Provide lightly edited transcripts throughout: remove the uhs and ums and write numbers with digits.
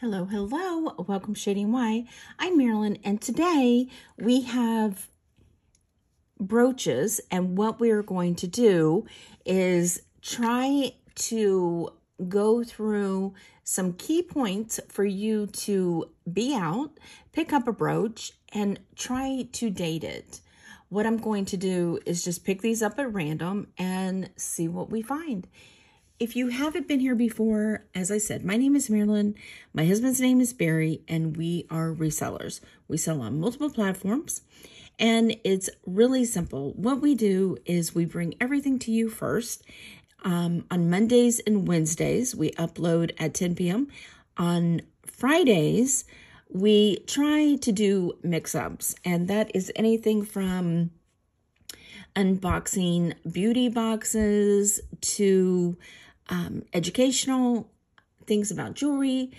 Hello, hello. Welcome, ShadyNY. I'm Marilyn, and today we have brooches, and what we're going to do is try to go through some key points for you to be out, pick up a brooch, and try to date it. What I'm going to do is just pick these up at random and see what we find. If you haven't been here before, as I said, my name is Marilyn, my husband's name is Barry, and we are resellers. We sell on multiple platforms, and it's really simple. What we do is we bring everything to you first. On Mondays and Wednesdays, we upload at 10 p.m. On Fridays, we try to do mix-ups, and that is anything from unboxing beauty boxes to educational things about jewelry,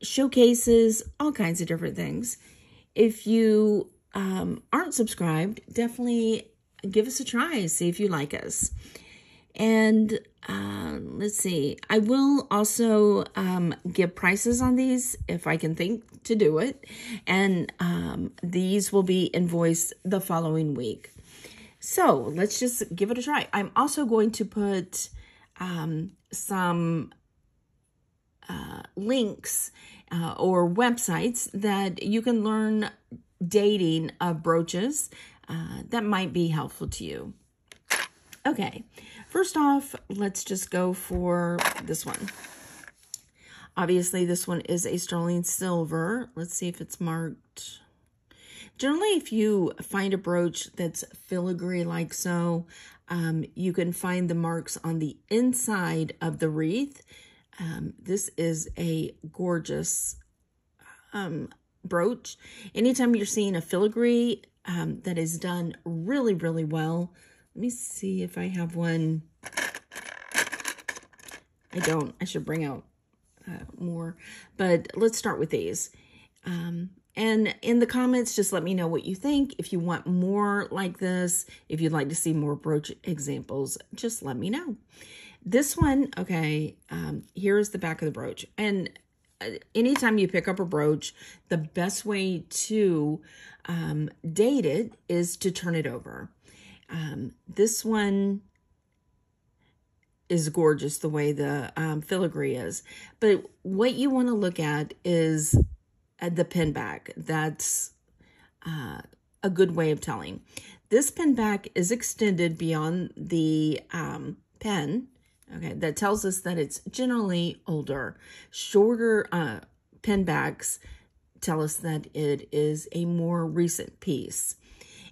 showcases, all kinds of different things. If you aren't subscribed, definitely give us a try, see if you like us. And let's see, I will also give prices on these if I can think to do it. And these will be invoiced the following week. So let's just give it a try. I'm also going to put some links or websites that you can learn dating of brooches that might be helpful to you. Okay, first off, let's just go for this one. Obviously, this one is a sterling silver. Let's see if it's marked. Generally, if you find a brooch that's filigree like so, you can find the marks on the inside of the wreath. This is a gorgeous brooch. Anytime you're seeing a filigree that is done really, really well. Let me see if I have one. I don't. I should bring out more. But let's start with these. And in the comments, just let me know what you think. If you want more like this, if you'd like to see more brooch examples, just let me know. This one, okay, here's the back of the brooch. And anytime you pick up a brooch, the best way to date it is to turn it over. This one is gorgeous the way the filigree is. But what you want to look at is the pin back. That's a good way of telling. This pin back is extended beyond the pen. Okay, that tells us that it's generally older. Shorter pin backs tell us that it is a more recent piece.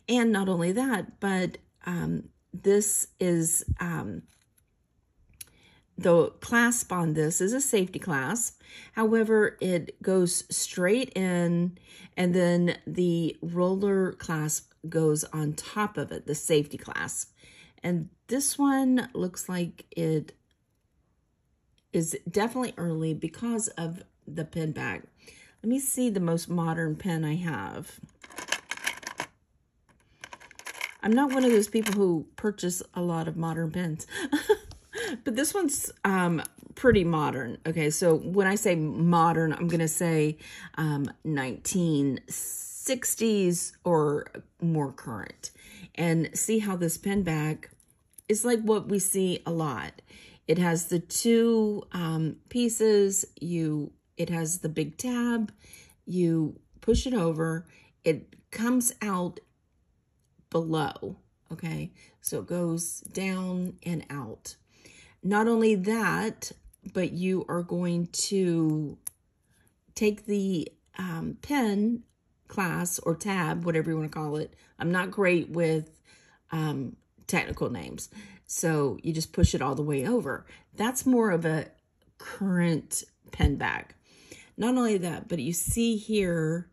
And not only that, but this is the clasp on this is a safety clasp. However, it goes straight in, and then the roller clasp goes on top of it, the safety clasp. And this one looks like it is definitely early because of the pin back. Let me see the most modern pin I have. I'm not one of those people who purchase a lot of modern pens. But this one's pretty modern. Okay, so when I say modern, I'm going to say 1960s or more current. And see how this pen back is like what we see a lot. It has the two pieces. It has the big tab. You push it over. It comes out below, okay? So it goes down and out. Not only that, but you are going to take the pen class or tab, whatever you want to call it. I'm not great with technical names. So you just push it all the way over. That's more of a current pen back. Not only that, but you see here,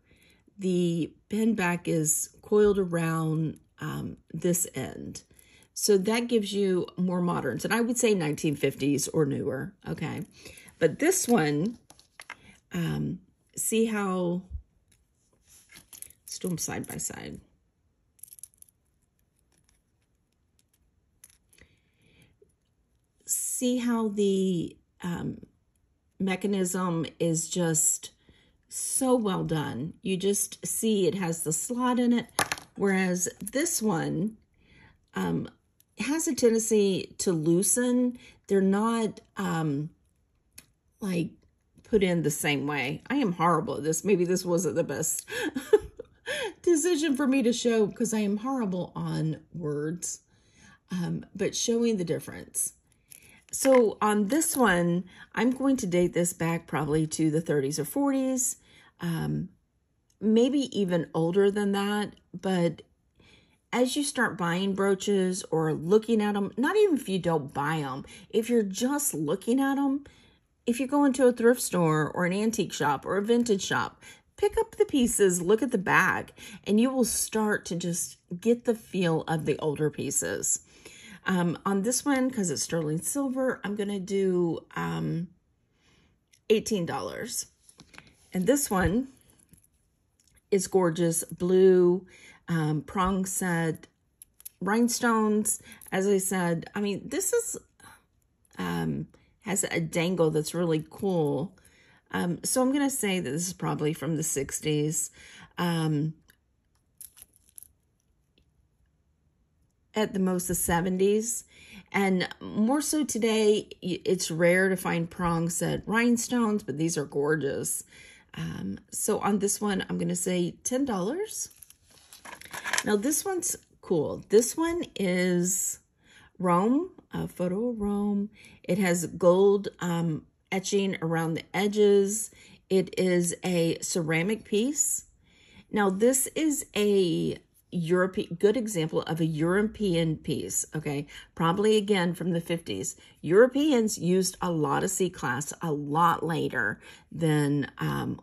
the pen back is coiled around this end. So that gives you more moderns. And I would say 1950s or newer, okay? But this one, see how, let's do them side by side. See how the mechanism is just so well done. You just see it has the slot in it, whereas this one has a tendency to loosen. They're not like put in the same way. I am horrible at this. Maybe this wasn't the best decision for me to show because I am horrible on words, but showing the difference. So on this one, I'm going to date this back probably to the 30s or 40s, maybe even older than that. But as you start buying brooches or looking at them, not even if you don't buy them, if you're just looking at them, if you go into a thrift store or an antique shop or a vintage shop, pick up the pieces, look at the bag, and you will start to just get the feel of the older pieces. On this one, because it's sterling silver, I'm going to do $18. And this one is gorgeous. Blue, prong set, rhinestones. As I said, I mean, this is has a dangle that's really cool. So I'm going to say that this is probably from the 60s. At the most the 70s, and more so today. It's rare to find prong set rhinestones, but these are gorgeous. So on this one, I'm going to say $10. Now this one's cool. This one is Rome, a photo of Rome. It has gold etching around the edges. It is a ceramic piece. Now this is a European, good example of a European piece, okay? Probably again from the 50s. Europeans used a lot of C-class a lot later than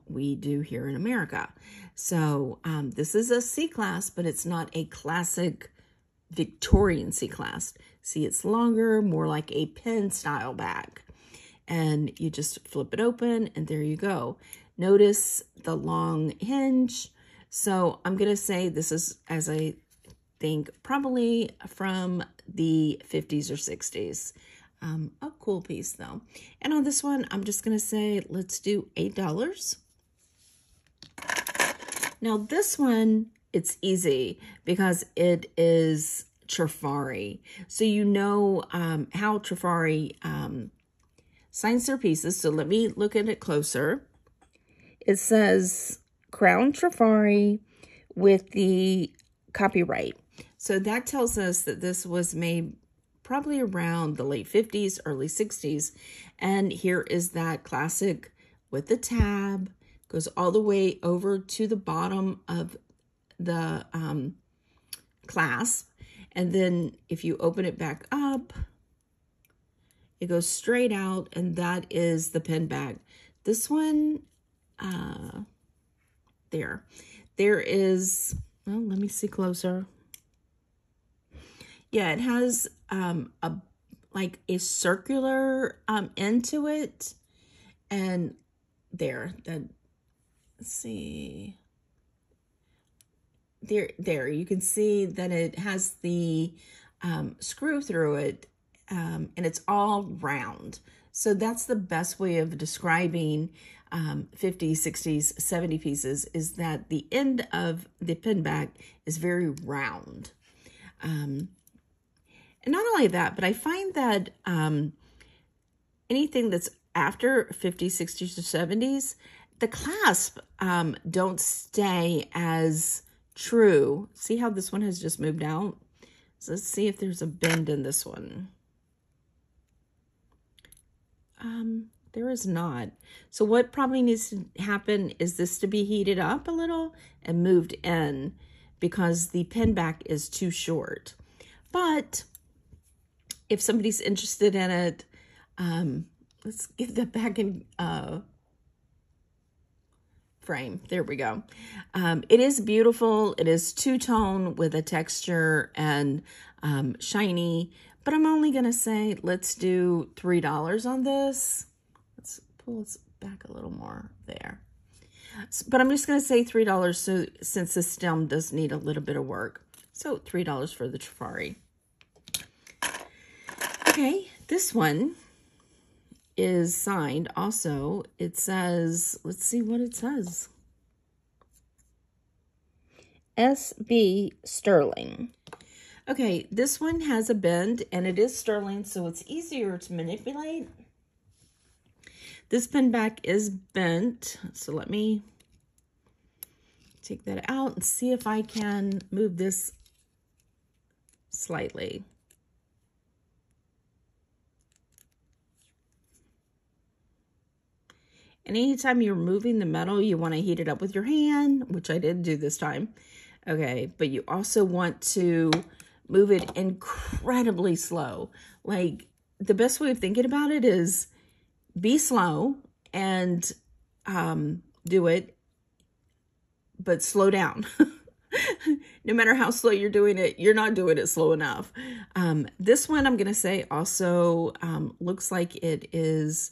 we do here in America. So this is a C-class, but it's not a classic Victorian C-class. See, it's longer, more like a pen style bag. And you just flip it open and there you go. Notice the long hinge. So I'm going to say this is, as I think, probably from the 50s or 60s. A cool piece, though. And on this one, I'm just going to say, let's do $8. Now, this one, it's easy because it is Trifari. So you know how Trifari signs their pieces. So let me look at it closer. It says Crown Trifari with the copyright. So that tells us that this was made probably around the late 50s, early 60s. And here is that classic with the tab. Goes all the way over to the bottom of the clasp. And then if you open it back up, it goes straight out. And that is the pin bag. This one, there is, well, let me see closer. Yeah, it has like a circular end to it, and there, that, let's see, there you can see that it has the screw through it, and it's all round. So that's the best way of describing 50s, 60s, 70s pieces, is that the end of the pin bag is very round. And not only that, but I find that anything that's after 50s, 60s, or 70s, the clasp don't stay as true. See how this one has just moved out? So let's see if there's a bend in this one. There is not. So what probably needs to happen is this to be heated up a little and moved in, because the pin back is too short. But if somebody's interested in it, let's get that back in frame. There we go. It is beautiful. It is two-tone with a texture and shiny, but I'm only going to say let's do $3 on this. Let's back a little more there. But I'm just going to say $3, so since the stem does need a little bit of work. So $3 for the Trifari. Okay, this one is signed. Also, it says, let's see what it says. SB Sterling. Okay, this one has a bend, and it is sterling, so it's easier to manipulate. This pin back is bent, so let me take that out and see if I can move this slightly. And anytime you're moving the metal, you want to heat it up with your hand, which I did do this time. Okay, but you also want to move it incredibly slow. Like, the best way of thinking about it is be slow and do it, but slow down. No matter how slow you're doing it, you're not doing it slow enough. This one, I'm going to say, also looks like it is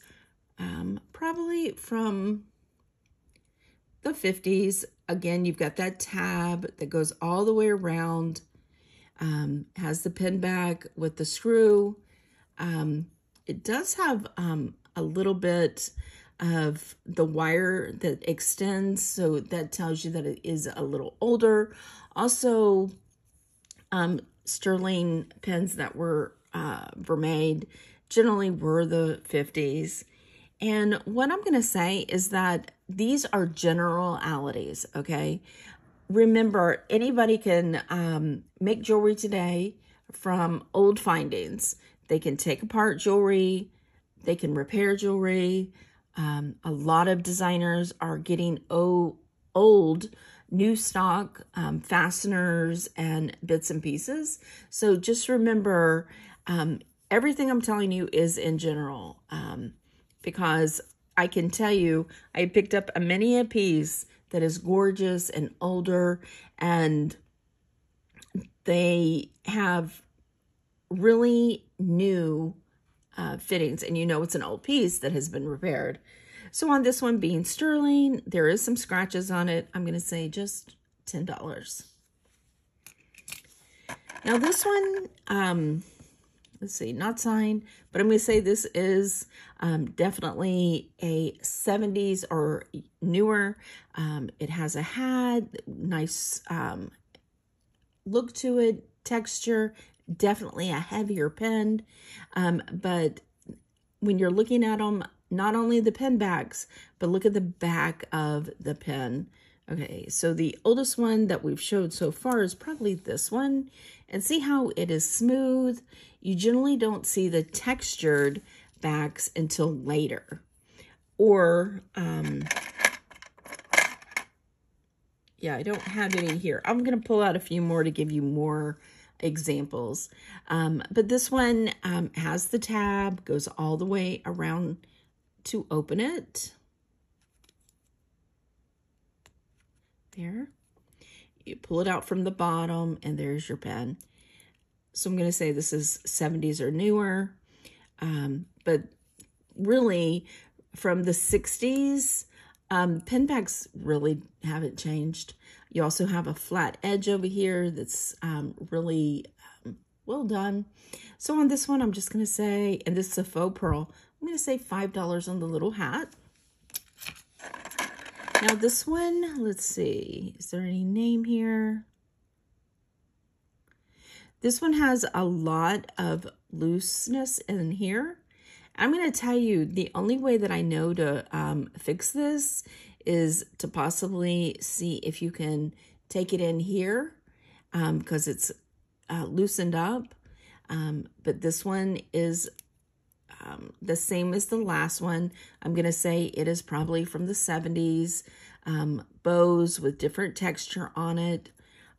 probably from the 50s. Again, you've got that tab that goes all the way around, has the pin back with the screw. It does have a little bit of the wire that extends, so that tells you that it is a little older. Also, sterling pins that were vermeiled generally were the 50s. And what I'm going to say is that these are generalities, okay? Remember, anybody can make jewelry today from old findings. They can take apart jewelry. They can repair jewelry. A lot of designers are getting old new stock fasteners and bits and pieces. So just remember, everything I'm telling you is in general, because I can tell you, I picked up a mini a piece that is gorgeous and older, and they have really new fittings, and you know it's an old piece that has been repaired. So on this one being sterling, there is some scratches on it. I'm going to say just $10. Now this one, let's see, not signed, but I'm going to say this is definitely a 70s or newer. It has a hat, nice look to it, texture, definitely a heavier pin. But when you're looking at them, not only the pin backs, but look at the back of the pin. Okay, so the oldest one that we've showed so far is probably this one. And see how it is smooth? You generally don't see the textured backs until later. Or, yeah, I don't have any here. I'm going to pull out a few more to give you more examples. But this one has the tab, goes all the way around to open it. There. You pull it out from the bottom, and there's your pen. So I'm going to say this is 70s or newer, but really from the 60s, pen backs really haven't changed. You also have a flat edge over here that's really well done. So on this one, I'm just going to say, and this is a faux pearl, I'm going to say $5 on the little hat. Now this one, let's see, is there any name here? This one has a lot of looseness in here. I'm going to tell you, the only way that I know to fix this is to possibly see if you can take it in here, because it's loosened up. But this one is the same as the last one. I'm going to say it is probably from the 70s. Bows with different texture on it.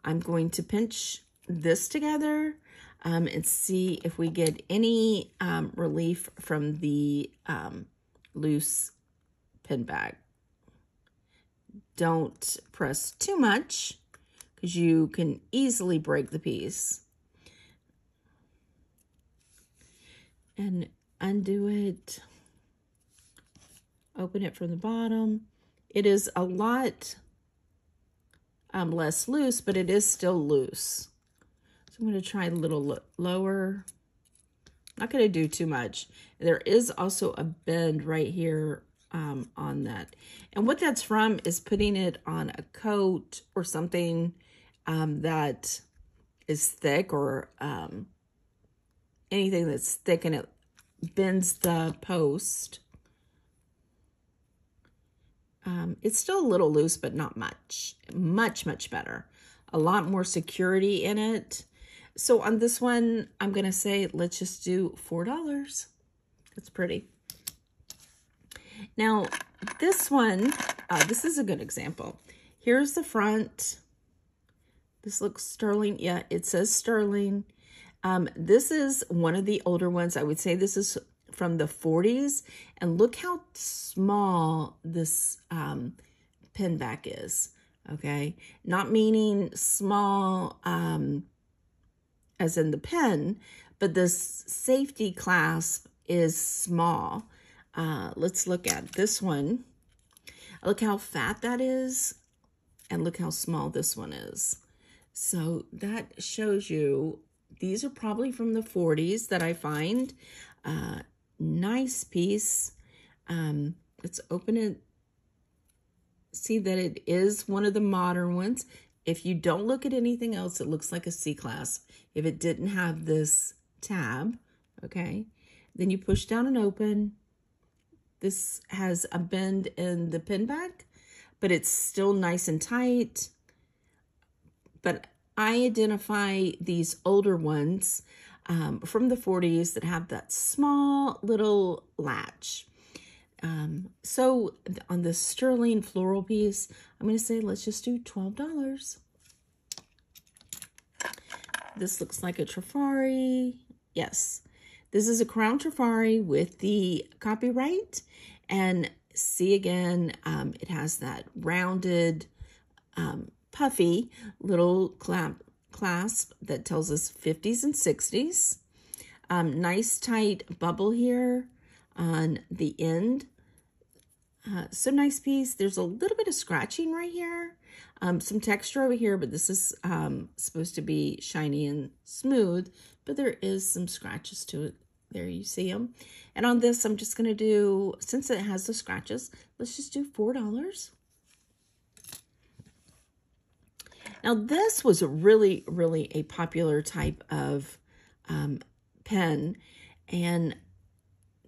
I'm going to pinch this together and see if we get any relief from the loose pin bag. Don't press too much because you can easily break the piece. And undo it, open it from the bottom. It is a lot less loose, but it is still loose. So I'm going to try a little lower. Not going to do too much. There is also a bend right here on that. And what that's from is putting it on a coat or something that is thick, or anything that's thick, and it bends the post. It's still a little loose, but not much. Much better. A lot more security in it. So on this one, I'm going to say, let's just do $4. That's pretty. Now, this one, this is a good example. Here's the front. This looks Sterling. Yeah, it says Sterling. This is one of the older ones. I would say this is from the 40s. And look how small this pin back is. Okay. Not meaning small as in the pen, but this safety clasp is small. Let's look at this one. Look how fat that is, and look how small this one is. So that shows you, these are probably from the 40s that I find. Nice piece. Let's open it. See that it is one of the modern ones. If you don't look at anything else, it looks like a C-clasp. If it didn't have this tab, okay, then you push down and open. This has a bend in the pin back, but it's still nice and tight. But I identify these older ones from the 40s that have that small little latch. So on the Sterling floral piece, I'm going to say, let's just do $12. This looks like a Trifari. Yes. This is a Crown Trifari with the copyright. And see again, it has that rounded, puffy little clasp that tells us 50s and 60s. Nice tight bubble here on the end. So nice piece. There's a little bit of scratching right here. Some texture over here, but this is supposed to be shiny and smooth, but there is some scratches to it. There you see them. And on this, I'm just going to do, since it has the scratches, let's just do $4. Now this was really, really a popular type of pen, and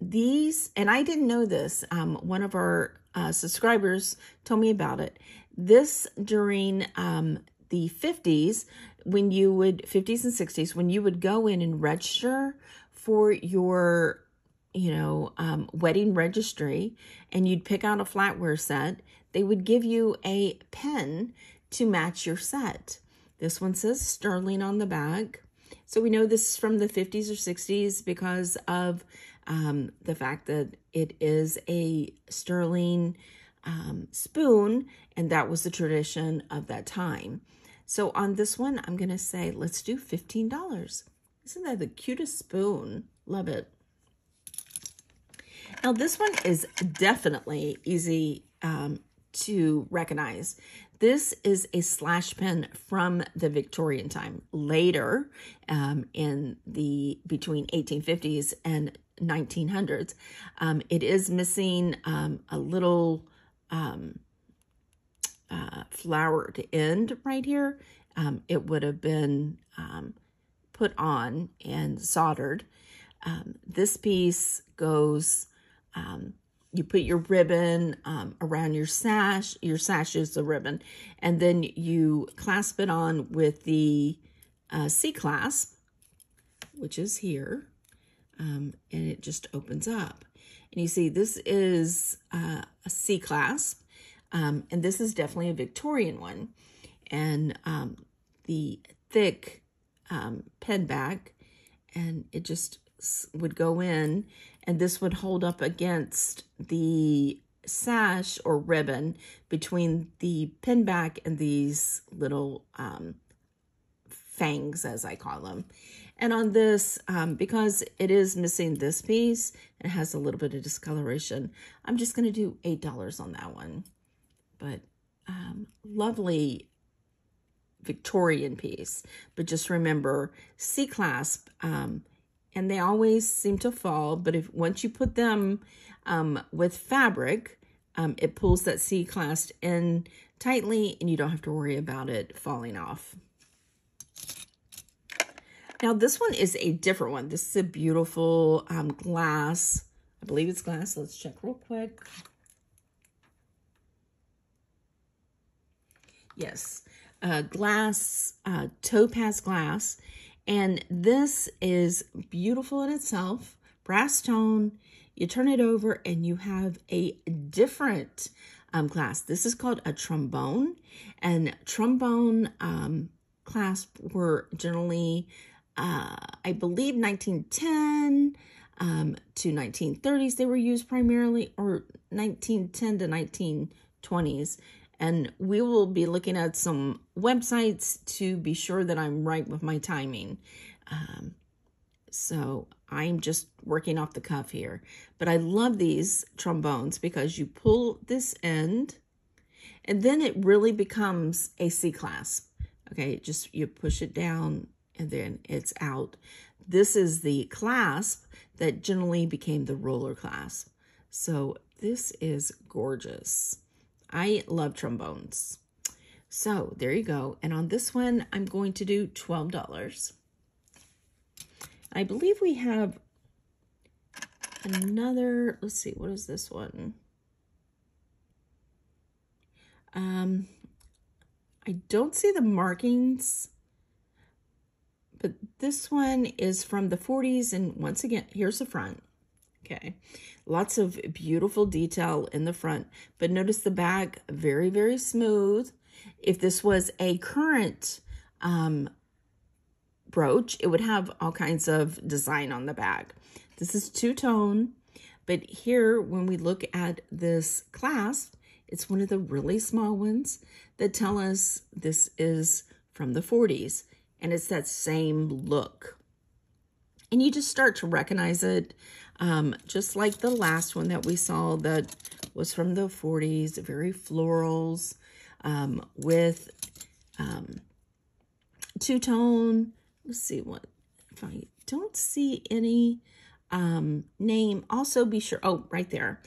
these, and I didn't know this. One of our subscribers told me about it. This during the 50s, when you would, 50s and 60s, when you would go in and register for your, you know, wedding registry, and you'd pick out a flatware set, they would give you a pen to match your set. This one says Sterling on the back. So we know this is from the 50s or 60s because of the fact that it is a Sterling spoon, and that was the tradition of that time. So on this one, I'm going to say, let's do $15. Isn't that the cutest spoon? Love it. Now this one is definitely easy to recognize. This is a slash pen from the Victorian time, later in the between 1850s and 1900s. It is missing a little flowered end right here. It would have been put on and soldered. This piece goes, you put your ribbon around your sash. Your sash is the ribbon. And then you clasp it on with the C-clasp, which is here. And it just opens up. And you see, this is a C-clasp. And this is definitely a Victorian one. And the thick pen back. And it just would go in. And this would hold up against the sash or ribbon between the pin back and these little fangs, as I call them. And on this, because it is missing this piece, it has a little bit of discoloration. I'm just going to do $8 on that one. But lovely Victorian piece. But just remember, C-clasp and they always seem to fall, but if once you put them with fabric, it pulls that C-clasp in tightly and you don't have to worry about it falling off. Now this one is a different one. This is a beautiful glass. I believe it's glass. Let's check real quick. Yes, glass, topaz glass. And this is beautiful in itself, brass tone. You turn it over and you have a different glass. This is called a trombone, and trombone clasp were generally, I believe 1910 to 1930s. They were used primarily, or 1910 to 1920s. And we will be looking at some websites to be sure that I'm right with my timing. So I'm just working off the cuff here. But I love these trombones because you pull this end and then it really becomes a C-clasp. Okay, just you push it down and then it's out. This is the clasp that generally became the roller clasp. So this is gorgeous. I love trombones. So there you go. And on this one, I'm going to do $12. I believe we have another, let's see, what is this one? I don't see the markings, but this one is from the 40s. And once again, here's the front. Okay, lots of beautiful detail in the front, but notice the back, very, very smooth. If this was a current brooch, it would have all kinds of design on the back. This is two-tone, but here when we look at this clasp, it's one of the really small ones that tell us this is from the 40s, and it's that same look. And you just start to recognize it, just like the last one that we saw that was from the 40s, very florals, with two-tone. Let's see what, if I don't see any name, also be sure, oh, right there.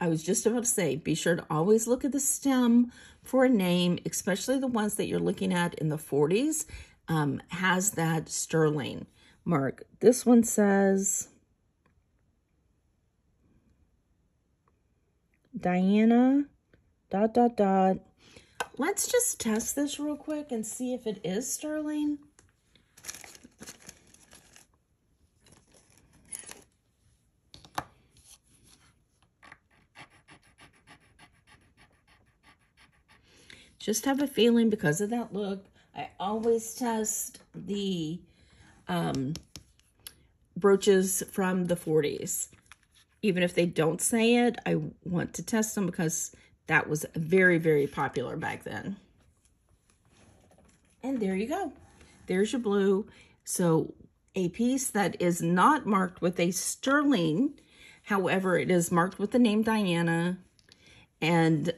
I was just about to say, be sure to always look at the stem for a name, especially the ones that you're looking at in the 40s, has that Sterling mark. This one says Diana ... Let's just test this real quick and see if it is Sterling. Just have a feeling because of that look. I always test the brooches from the 40s. Even if they don't say it, I want to test them because that was very, very popular back then. And there you go. There's your blue. So a piece that is not marked with a Sterling, however, it is marked with the name Diana, and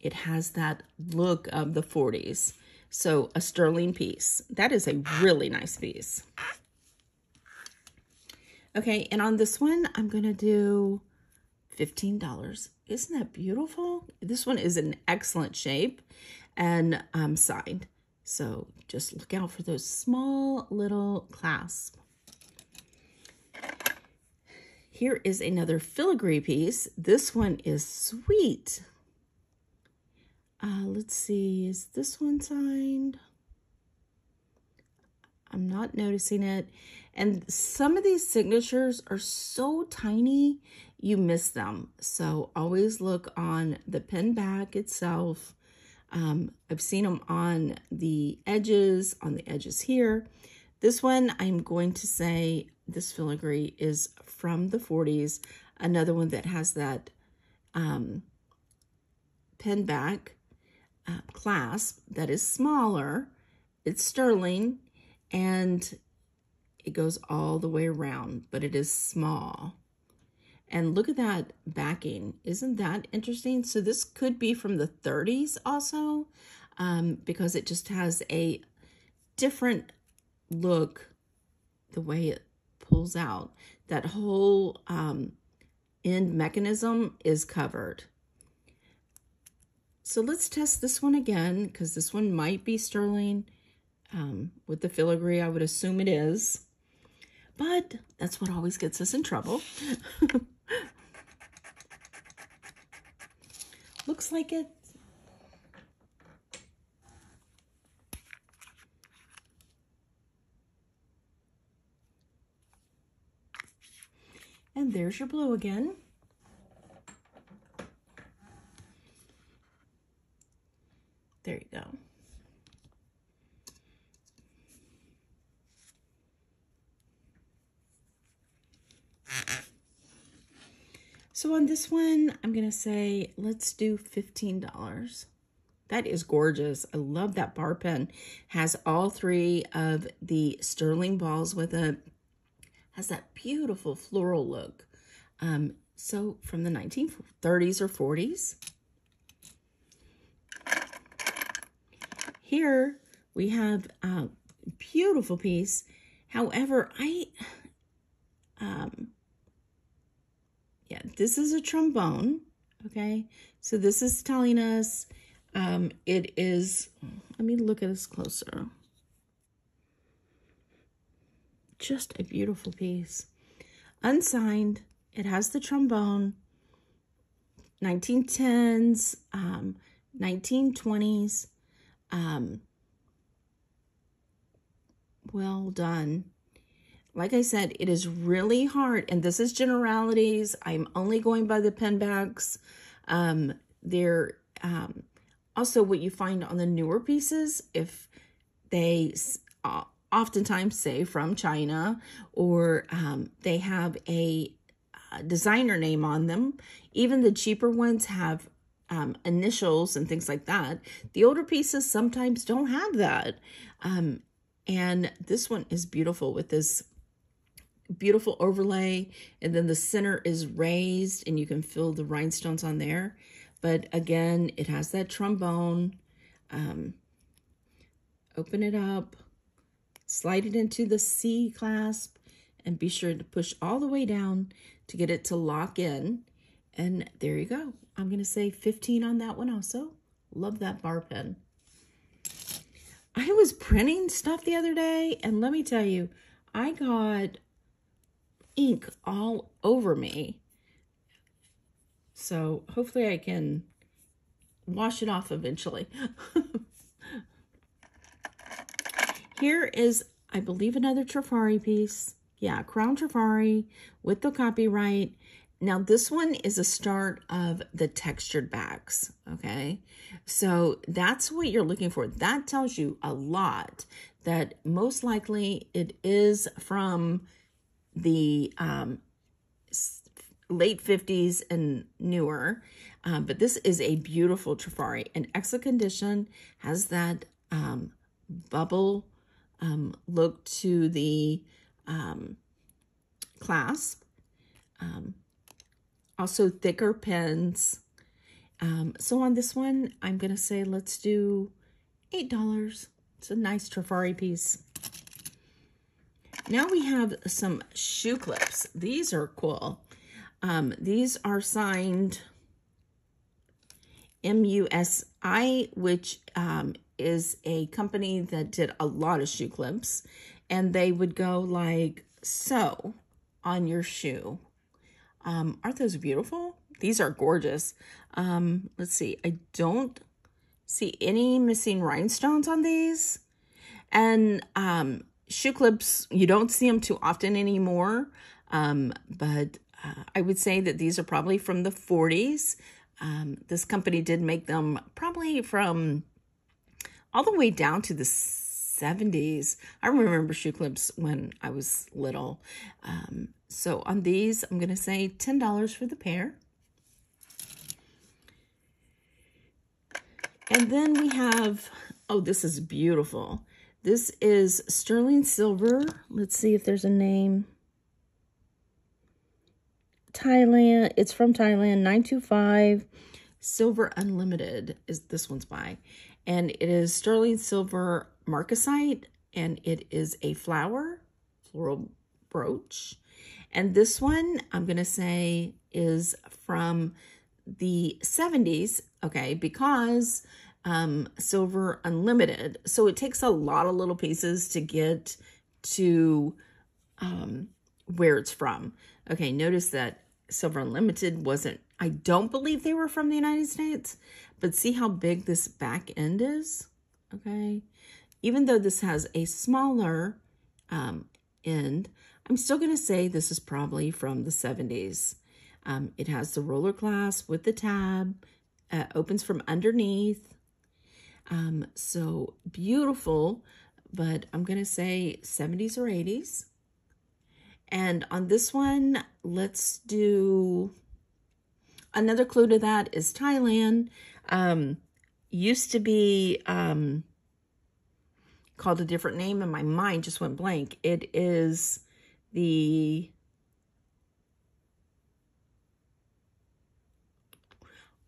it has that look of the 40s. So a Sterling piece. That is a really nice piece. Okay, and on this one, I'm going to do $15. Isn't that beautiful? This one is in excellent shape and signed. So just look out for those small little clasps. Here is another filigree piece. This one is sweet. Let's see, is this one signed? I'm not noticing it. And some of these signatures are so tiny, you miss them. So always look on the pin back itself. I've seen them on the edges here. This one, I'm going to say this filigree is from the 40s. Another one that has that pin back clasp that is smaller. It's Sterling and it goes all the way around, but it is small. And look at that backing. Isn't that interesting? So this could be from the 30s also, because it just has a different look the way it pulls out. That whole end mechanism is covered. So let's test this one again, because this one might be Sterling with the filigree. I would assume it is, but that's what always gets us in trouble. Looks like it. And there's your blue again. There you go. So on this one, I'm going to say, let's do $15. That is gorgeous. I love that bar pen. Has all three of the Sterling balls with it. Has that beautiful floral look. So from the 1930s or 40s. Here we have a beautiful piece. However, yeah, this is a trombone, okay? So this is telling us it is, let me look at this closer. Just a beautiful piece. Unsigned, it has the trombone, 1910s, 1920s. Well done. Like I said, it is really hard, and this is generalities. I'm only going by the pen backs. They're also what you find on the newer pieces, if they oftentimes say from China, or they have a designer name on them. Even the cheaper ones have initials and things like that. The older pieces sometimes don't have that. And this one is beautiful with this beautiful overlay. And then the center is raised and you can feel the rhinestones on there. But again, it has that trombone. Open it up, slide it into the C clasp, and be sure to push all the way down to get it to lock in. And there you go. I'm going to say 15 on that one also. Love that bar pen. I was printing stuff the other day, and let me tell you, I got ink all over me. So hopefully I can wash it off eventually. Here is, I believe, another Trifari piece. Yeah, Crown Trifari with the copyright. Now, this one is a start of the textured backs, okay? So that's what you're looking for. That tells you a lot, that most likely it is from the late 50s and newer, but this is a beautiful Trifari. In excellent condition, has that bubble look to the clasp. Also thicker pens. So on this one, I'm going to say let's do $8. It's a nice Trifari piece. Now we have some shoe clips. These are cool. These are signed MUSI, which is a company that did a lot of shoe clips. And they would go like so on your shoe. Aren't those beautiful? These are gorgeous. Let's see. I don't see any missing rhinestones on these. And shoe clips, you don't see them too often anymore. But I would say that these are probably from the 40s. This company did make them probably from all the way down to the 70s. I remember shoe clips when I was little. So on these, I'm going to say $10 for the pair. And then we have, oh, this is beautiful. This is Sterling Silver. Let's see if there's a name. Thailand. It's from Thailand, 925. Silver Unlimited is this one's by. And it is Sterling Silver Marcasite, and it is a flower, floral brooch. And this one, I'm going to say, is from the 70s, okay, because Silver Unlimited. So it takes a lot of little pieces to get to where it's from. Okay, notice that Silver Unlimited wasn't, I don't believe they were from the United States, but see how big this back end is, okay? Even though this has a smaller end, I'm still going to say this is probably from the 70s. It has the roller clasp with the tab, opens from underneath. So beautiful, but I'm going to say 70s or 80s. And on this one, let's do, another clue to that is Thailand. Used to be called a different name, and my mind just went blank. It is the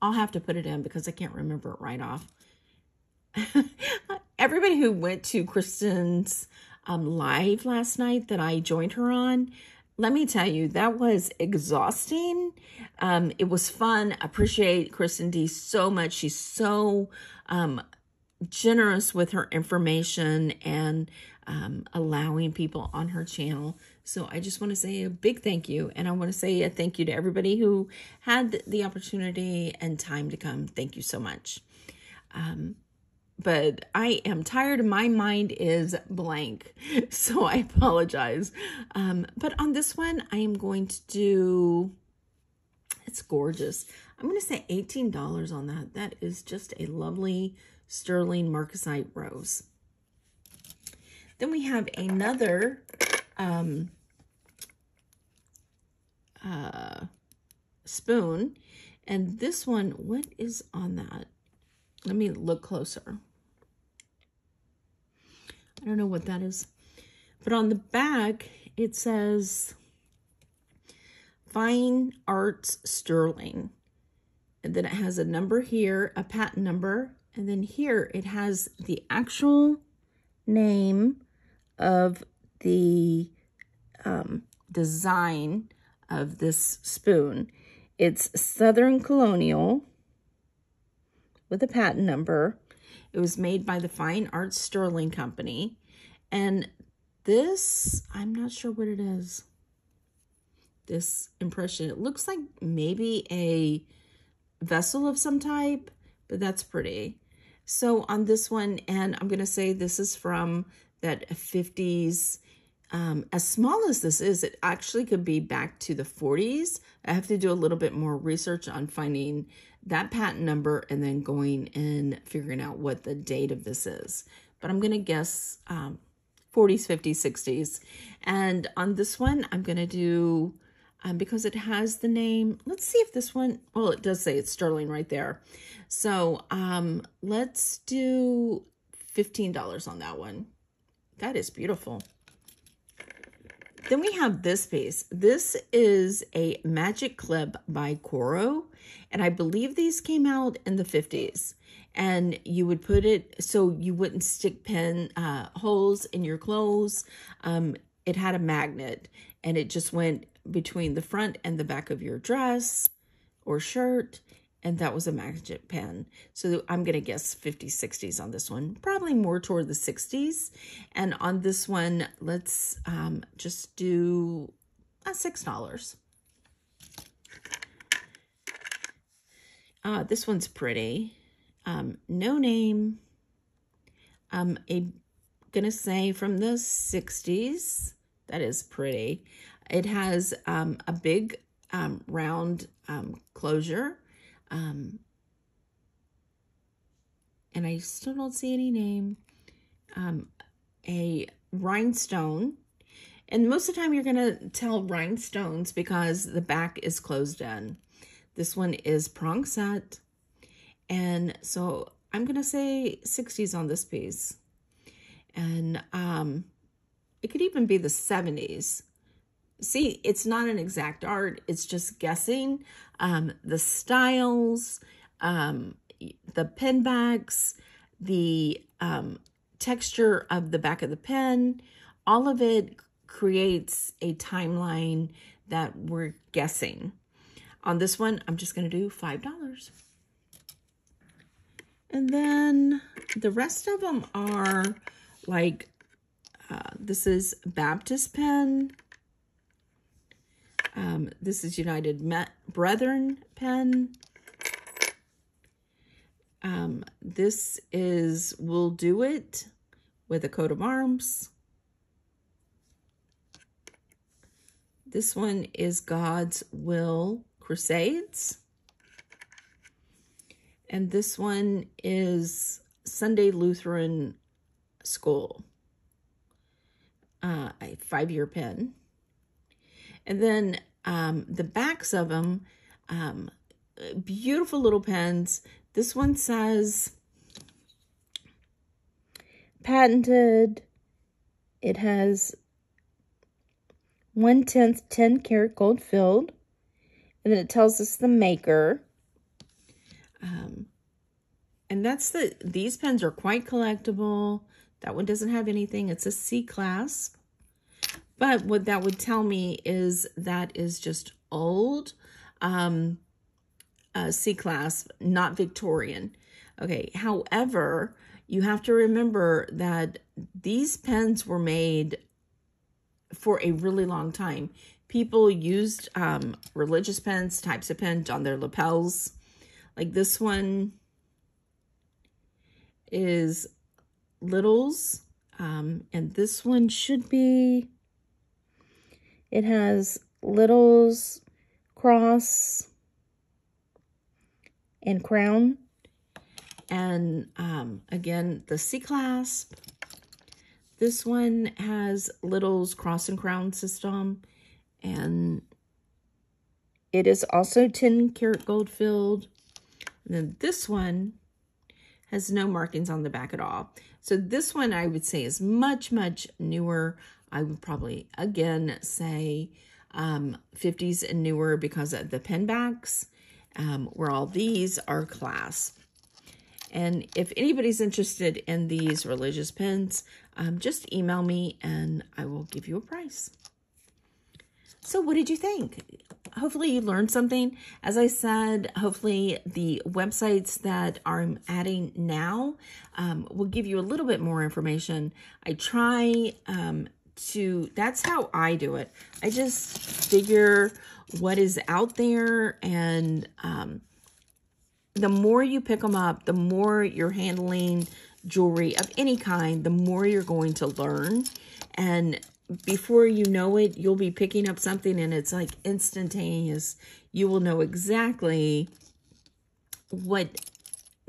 I'll have to put it in because I can't remember it right off. Everybody who went to Kristen's live last night that I joined her on, let me tell you, that was exhausting. It was fun. I appreciate Kristen D so much. She's so generous with her information and allowing people on her channel. So I just want to say a big thank you. And I want to say a thank you to everybody who had the opportunity and time to come. Thank you so much. But I am tired. My mind is blank. So I apologize. But on this one, I am going to do, it's gorgeous. I'm going to say $18 on that. That is just a lovely sterling marcasite rose. Then we have another spoon. And this one, what is on that? Let me look closer. I don't know what that is. But on the back, it says Fine Arts Sterling. And then it has a number here, a patent number. And then here it has the actual name of the design of this spoon. It's Southern Colonial with a patent number. It was made by the Fine Arts Sterling Company. And this, I'm not sure what it is. This impression, it looks like maybe a vessel of some type, but that's pretty. So on this one, and I'm going to say this is from that 50s. As small as this is, it actually could be back to the 40s. I have to do a little bit more research on finding that patent number and then going and figuring out what the date of this is. But I'm going to guess 40s, 50s, 60s. And on this one, I'm going to do, because it has the name, let's see if this one, well, it does say it's Sterling right there. So let's do $15 on that one. That is beautiful. Then we have this piece. This is a magic clip by Coro, and I believe these came out in the 50s. And you would put it so you wouldn't stick pin holes in your clothes. It had a magnet, and it just went between the front and the back of your dress or shirt, and that was a magic pen. So I'm going to guess 50s, 60s on this one. Probably more toward the 60s. And on this one, let's just do $6. This one's pretty. No name. I'm going to say from the 60s. That is pretty. It has a big round closure. And I still don't see any name, a rhinestone. And most of the time you're going to tell rhinestones because the back is closed in. This one is prong set. And so I'm going to say 60s on this piece. And, it could even be the 70s. See, it's not an exact art. It's just guessing. The styles, the pin backs, the texture of the back of the pen, all of it creates a timeline that we're guessing. On this one, I'm just going to do $5. And then the rest of them are like, this is Baptist pen. This is United Brethren pen. This is We'll Do It with a coat of arms. This one is God's Will Crusades. And this one is Sunday Lutheran School, a 5-year pen. And then the backs of them, beautiful little pens. This one says patented. It has 1/10 10-karat gold filled. And then it tells us the maker. And that's these pens are quite collectible. That one doesn't have anything. It's a C clasp. But what that would tell me is that is just old. C-clasp, not Victorian. Okay, however, you have to remember that these pens were made for a really long time. People used religious pens, types of pens on their lapels. Like this one is Littles, and this one should be, it has Littles, Cross, and Crown, and again, the C-clasp. This one has Little's Cross and Crown system, and it is also 10-karat gold filled. And then this one has no markings on the back at all. So this one I would say is much, much newer. I would probably, again, say 50s and newer because of the pen backs. Where all these are clasp. And if anybody's interested in these religious pens, just email me and I will give you a price. So what did you think? Hopefully you learned something. As I said, hopefully the websites that I'm adding now will give you a little bit more information. I try to, that's how I do it. I just figure what is out there, and the more you pick them up, the more you're handling jewelry of any kind, the more you're going to learn. And before you know it, you'll be picking up something and it's like instantaneous. You will know exactly what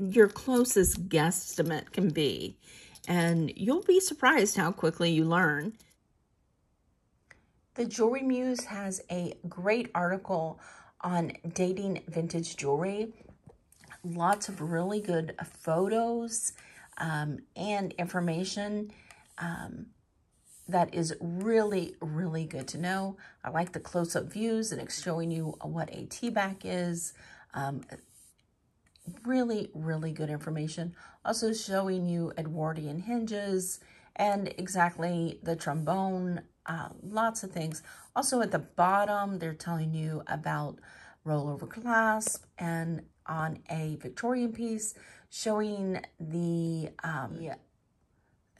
your closest guesstimate can be. And you'll be surprised how quickly you learn. The Jewelry Muse has a great article on dating vintage jewelry. Lots of really good photos and information that is really, really good to know. I like the close-up views, and it's showing you what a tea back is. Really, really good information. Also showing you Edwardian hinges and exactly the trombone. Lots of things. Also at the bottom, they're telling you about rollover clasp, and on a Victorian piece, showing the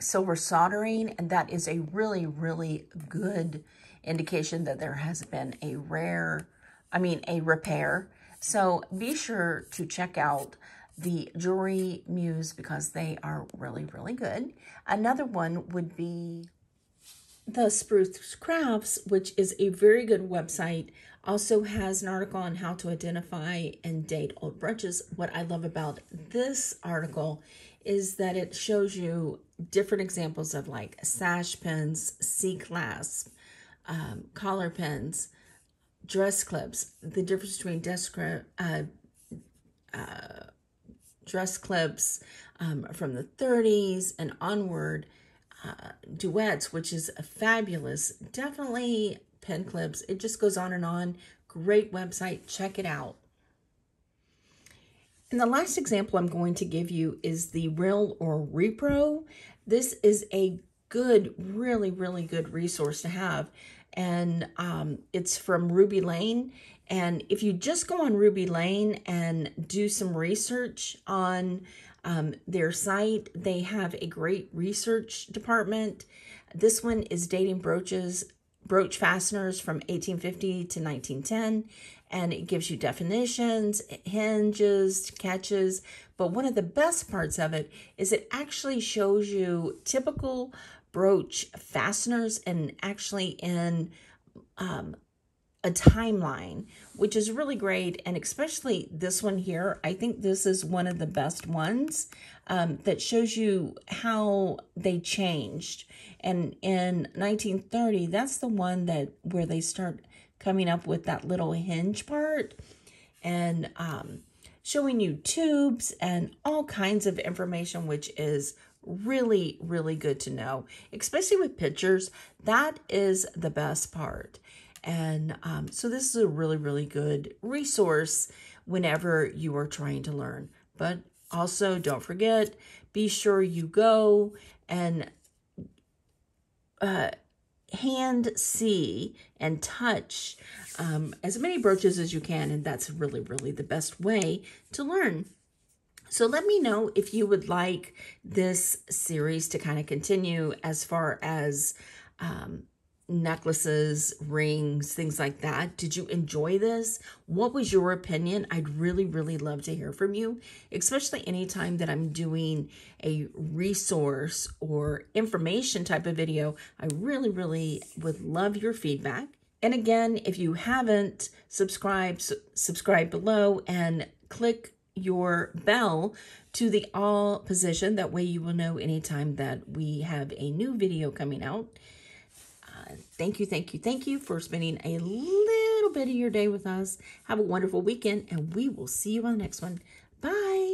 silver soldering, and that is a really, really good indication that there has been a repair. So be sure to check out the Jewelry Muse because they are really, really good. Another one would be The Spruce Crafts, which is a very good website, also has an article on how to identify and date old brooches. What I love about this article is that it shows you different examples of like sash pins, C-clasp, collar pins, dress clips, the difference between dress clips from the 30s and onward, duets, which is fabulous. Definitely pen clips. It just goes on and on. Great website. Check it out. And the last example I'm going to give you is the Real or Repro. This is a good, really, really good resource to have. And it's from Ruby Lane. And if you just go on Ruby Lane and do some research on their site, they have a great research department. This one is dating brooches, brooch fasteners from 1850 to 1910. And it gives you definitions, hinges, catches. But one of the best parts of it is it actually shows you typical brooch fasteners, and actually in a timeline, which is really great. And especially this one here, I think this is one of the best ones that shows you how they changed. And in 1930, that's the one that where they start coming up with that little hinge part, and showing you tubes and all kinds of information, which is really, really good to know, especially with pictures. That is the best part. And so this is a really, really good resource whenever you are trying to learn. But also don't forget, be sure you go and hand see and touch as many brooches as you can, and that's really, really the best way to learn. So let me know if you would like this series to kind of continue as far as necklaces, rings, things like that. Did you enjoy this? What was your opinion? I'd really, really love to hear from you, especially anytime that I'm doing a resource or information type of video. I really, really would love your feedback. And again, if you haven't subscribed, subscribe below and click your bell to the all position. That way you will know anytime that we have a new video coming out. Thank you, thank you, thank you for spending a little bit of your day with us. Have a wonderful weekend, and we will see you on the next one. Bye.